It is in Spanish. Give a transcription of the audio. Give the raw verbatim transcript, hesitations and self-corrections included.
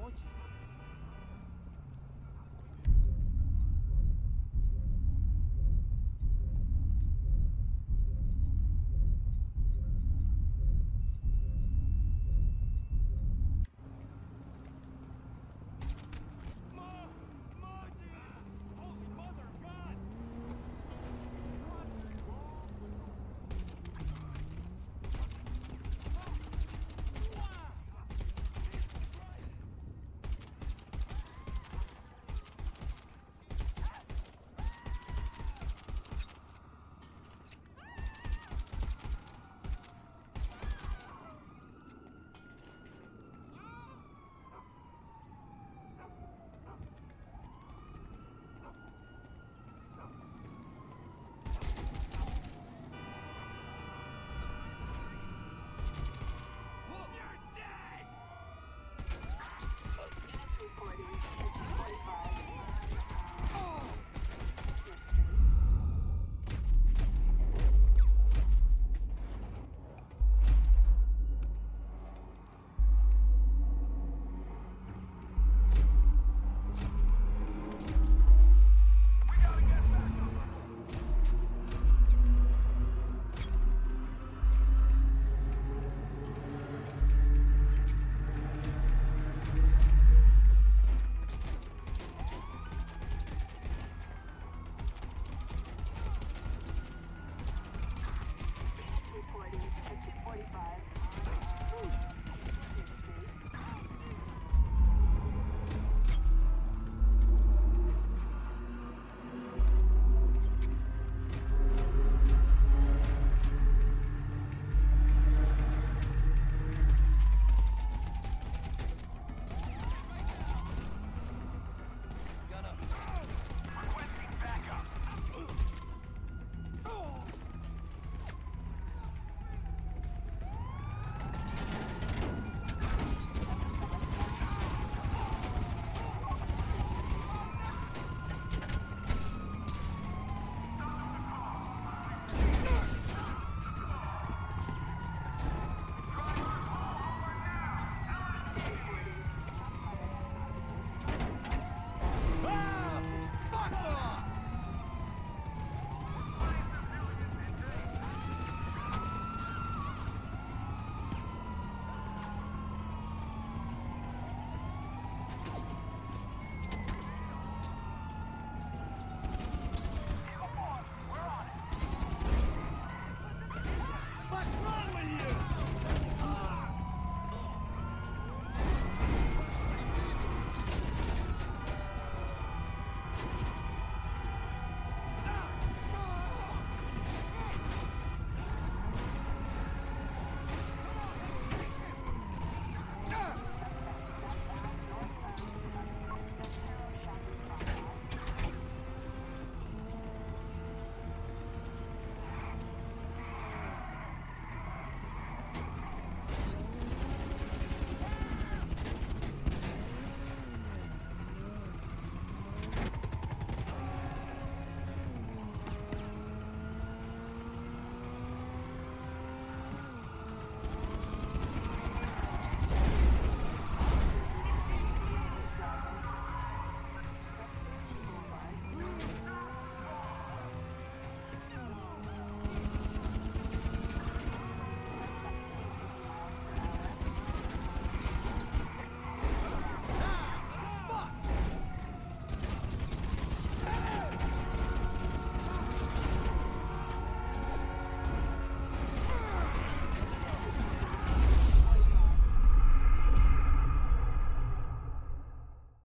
mocha.